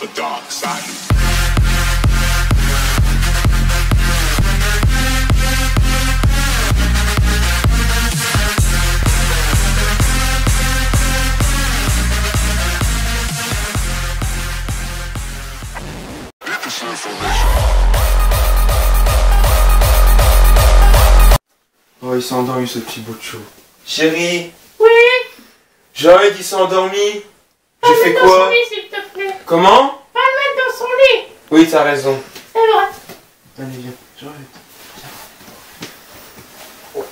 the dark side. Oh, il s'est endormi, ce petit bout de chou. Chérie. Oui. Joël, il s'est endormi. J'ai fait quoi? Pas le mettre dans son lit, s'il te plaît. Comment? Pas le mettre dans son lit. Oui, t'as raison. C'est vrai. Allez, viens. Joël. Oh.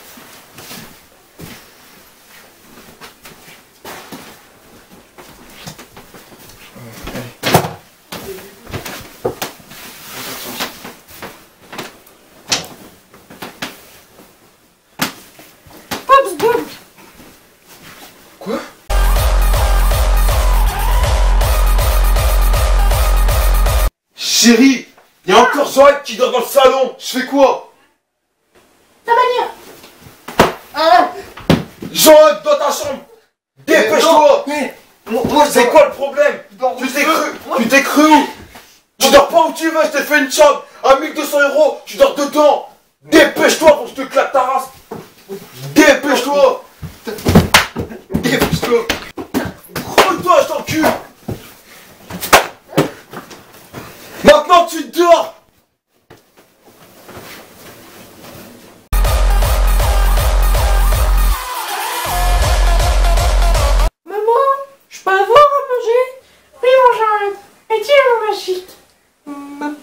Chérie, il y a encore Joël qui dort dans le salon. Je fais quoi? Ta manière. Ah. Joël, dans ta chambre. Dépêche-toi. Moi, c'est quoi le problème? Tu t'es cru où? Tu dors pas où tu veux, je t'ai fait une chambre à 1200 €. Tu dors dedans. Dépêche-toi pour que je te claque ta race. Dépêche-toi. Dépêche-toi. Roule-toi, je t'encule. Maintenant tu dors. Maman, je peux avoir à manger? Oui mon Joël, et tu es magique.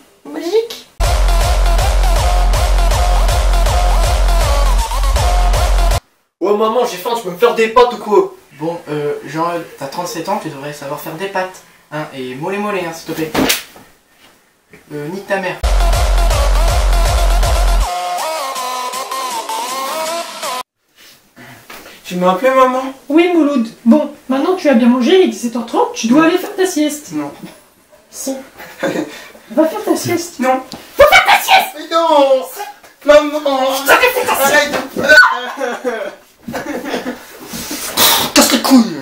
Magique. Ouais maman, j'ai faim, tu peux me faire des pâtes ou quoi? Bon, Joël, t'as 37 ans, tu devrais savoir faire des pâtes. Hein, et mollet hein, s'il te plaît. Ni ta mère. Tu m'as appelé maman? Oui Mouloud. Bon, maintenant tu as bien mangé, il est 17h30, tu dois aller faire ta sieste. Non. Si. Va faire ta sieste. Non. Va faire ta sieste. Mais non. Maman. Arrête de pleurer. Casse les couilles.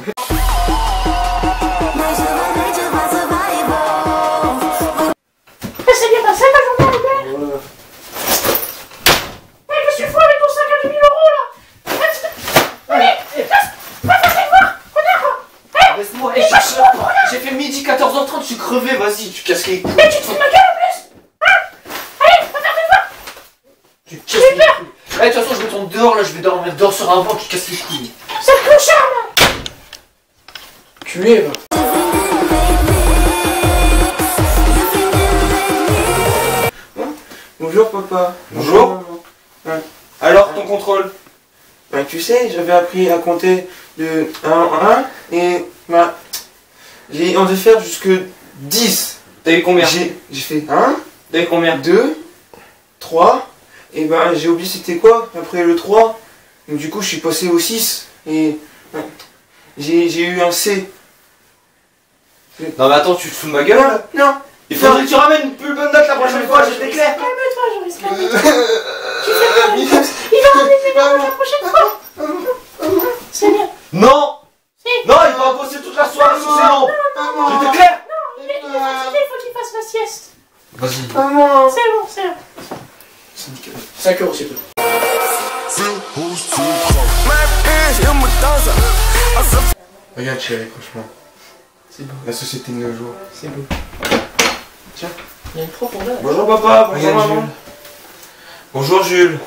J'ai fait midi 14h30, je suis crevé, vas-y, tu casses les couilles. Mais tu te fous de ma gueule en plus, hein? Allez, va faire tes fois. Tu casses les couilles. Allez, de toute façon, je me tourne dehors, là, je vais dormir dehors sur un banc, tu casses les couilles. C'est le clochard, là. Culé, va. Bonjour, papa. Bonjour. Bonjour. Alors, ton contrôle? Ben, tu sais, j'avais appris à compter de 1 en 1 et... Bah, j'ai envie de faire jusque 10. T'as eu combien? J'ai fait 1. T'as eu combien? 2, 3. Et ben j'ai oublié c'était quoi après le 3. Donc du coup je suis passé au 6. Et j'ai eu un C. Non mais attends, tu te fous de ma gueule là? Non. Il faudrait que tu ramènes une plus bonne note la prochaine fois, j'étais clair. Calme-toi, Jules, calme-toi. Tu sais pas. Il va ramener les notes la prochaine fois. C'est bien. Non. Non, il va bosser toute la soirée, c'est long. J'étais clair. Non, il est fatigué, il faut qu'il fasse la sieste. Vas-y. Maman. C'est bon, c'est bon. C'est nickel. 5 € c'est tout. Regarde chérie, franchement. C'est beau. La société de nos jours. C'est beau. Tiens. Il y a une pro pour là. Bonjour papa, bonjour maman. Bonjour Jules.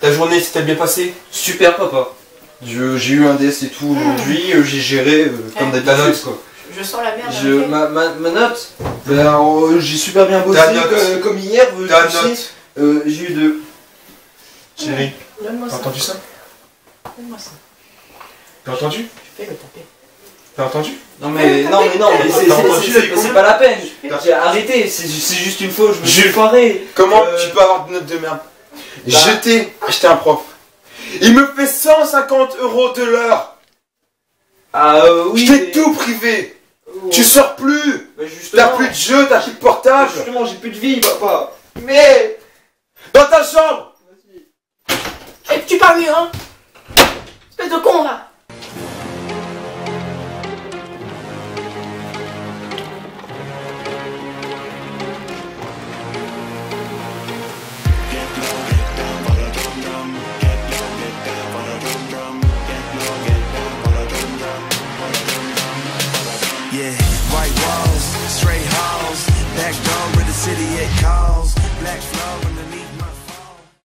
Ta journée s'était bien passée? Super papa. J'ai eu un DS et tout aujourd'hui, j'ai géré comme d'habitude. Ta note quoi? Je sens la merde. Ma note ben, j'ai super bien bossé comme hier. Ta note j'ai eu 2. Chérie, t'as entendu ça? Donne-moi ça. T'as entendu? Je vais le taper. T'as entendu? Non mais non mais c'est pas la peine. J'ai arrêté, c'est juste une faute, je me suis foiré. Comment tu peux avoir des notes de merde? J'étais un prof. Il me fait 150 € de l'heure. Ah oui. Je t'ai tout privé. Oh. Tu sors plus. Bah t'as plus de jeu, t'as plus de portable. Justement, j'ai plus de vie, papa. Mais dans ta chambre. Et tu parles mieux, hein? Espèce de con là. city at call.